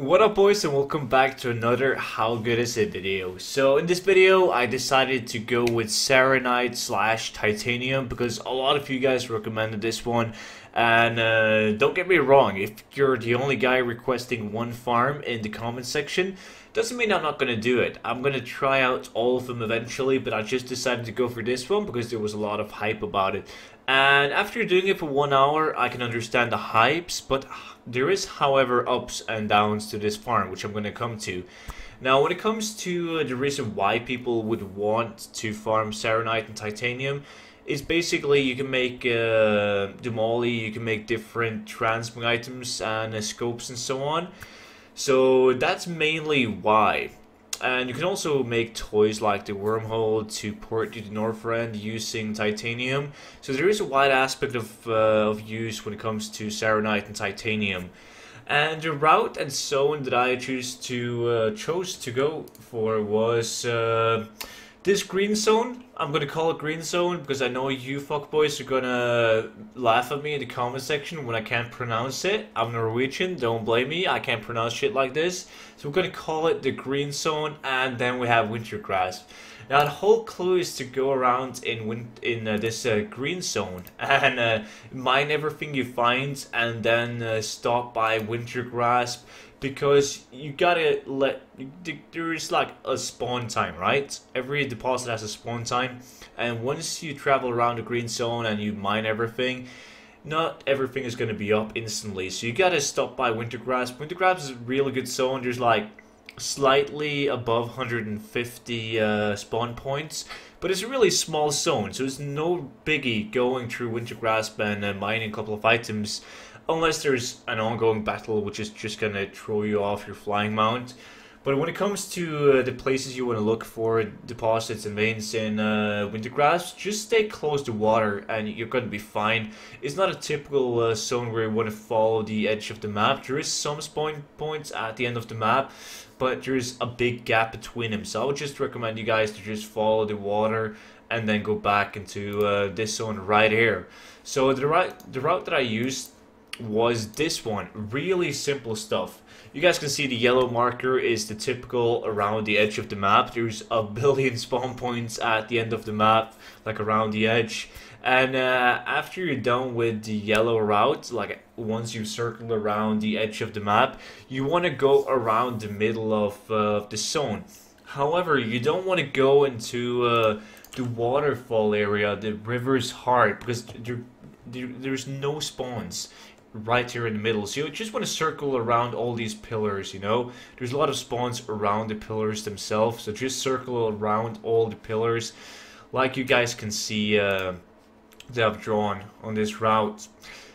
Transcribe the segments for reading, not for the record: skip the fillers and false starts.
What up, boys, and welcome back to another How Good Is It video. So in this video I decided to go with Saronite slash Titanium because a lot of you guys recommended this one. And don't get me wrong, if you're the only guy requesting one farm in the comment section, doesn't mean I'm not going to do it. I'm going to try out all of them eventually, but I just decided to go for this one because there was a lot of hype about it. And after doing it for 1 hour, I can understand the hypes, but there is, however, ups and downs to this farm, which I'm going to come to. Now, when it comes to the reason why people would want to farm Saronite and Titanium, it's basically you can make Dumali, you can make different transmog items and scopes and so on. So that's mainly why. And you can also make toys like the wormhole to port you to Northrend using Titanium. So there is a wide aspect of use when it comes to Saronite and Titanium. And the route and so on that I chose to go for was this green zone. I'm gonna call it green zone because I know you fuckboys are gonna laugh at me in the comment section when I can't pronounce it. I'm Norwegian, don't blame me, I can't pronounce shit like this. So we're gonna call it the green zone, and then we have Wintergrasp. Now the whole clue is to go around in this green zone and mine everything you find, and then stop by Wintergrasp because you gotta let there is like a spawn time, right? Every deposit has a spawn time, and once you travel around the green zone and you mine everything, not everything is gonna be up instantly. So you gotta stop by Wintergrasp. Wintergrasp is a really good zone. There's like slightly above 150 spawn points, but it's a really small zone, so it's no biggie going through Wintergrasp and mining a couple of items, unless there's an ongoing battle which is just gonna throw you off your flying mount. But when it comes to the places you want to look for deposits and veins in Wintergrasp, just stay close to water and you're going to be fine. It's not a typical zone where you want to follow the edge of the map. There is some spawn points at the end of the map, but there is a big gap between them. So I would just recommend you guys to just follow the water and then go back into this zone right here. So the route that I used was this one. Really simple stuff. You guys can see the yellow marker is the typical around the edge of the map. There's a billion spawn points at the end of the map, like around the edge. And after you're done with the yellow route, like once you circle around the edge of the map, you want to go around the middle of the zone. However, you don't want to go into the waterfall area, the river's heart, because there's no spawns right here in the middle. So you just want to circle around all these pillars, you know. There's a lot of spawns around the pillars themselves, so just circle around all the pillars like you guys can see that I've drawn on this route.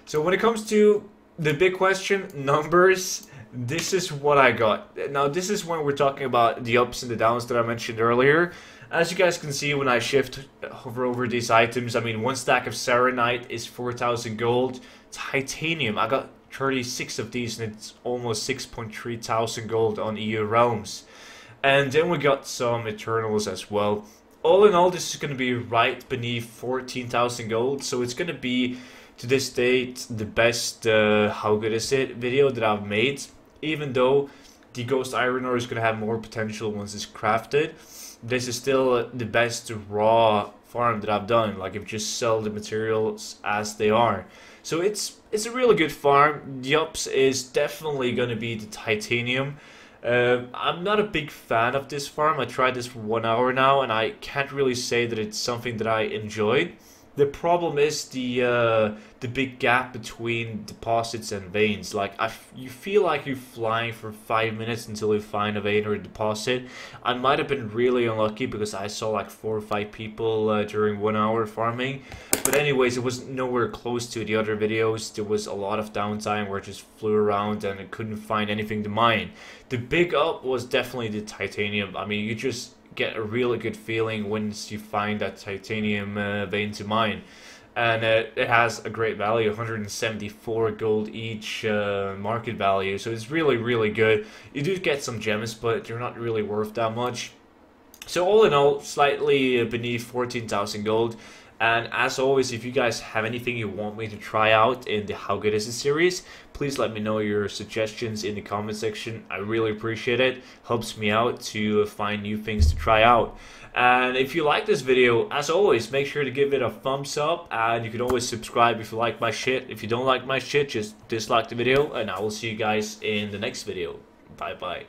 So when it comes to the big question, numbers, this is what I got. Now this is when we're talking about the ups and the downs that I mentioned earlier. As you guys can see, when I hover over these items, I mean, one stack of Saronite is 4,000 gold. Titanium, I got 36 of these, and it's almost 6,300 gold on EU Realms. And then we got some Eternals as well. All in all, this is going to be right beneath 14,000 gold, so it's going to be, to this date, the best How Good Is It video that I've made, even though the Ghost Iron Ore is going to have more potential once it's crafted. This is still the best raw farm that I've done. Like, if just sell the materials as they are. So it's a really good farm. The ups is definitely going to be the Titanium. I'm not a big fan of this farm. I tried this for 1 hour now, and I can't really say that it's something that I enjoyed. The problem is the big gap between deposits and veins. Like, you feel like you're flying for 5 minutes until you find a vein or a deposit. I might have been really unlucky because I saw like 4 or 5 people during 1 hour farming. But anyways, it was nowhere close to the other videos. There was a lot of downtime where I just flew around and I couldn't find anything to mine. The big up was definitely the Titanium. I mean, you just get a really good feeling once you find that Titanium vein to mine, and it has a great value, 174 gold each market value, so it's really good. You do get some gems, but they're not really worth that much. So all in all, slightly beneath 14,000 gold, And as always, if you guys have anything you want me to try out in the How Good Is It series, please let me know your suggestions in the comment section. I really appreciate it. Helps me out to find new things to try out. And if you like this video, as always, make sure to give it a thumbs up. And you can always subscribe if you like my shit. If you don't like my shit, just dislike the video. And I will see you guys in the next video. Bye bye.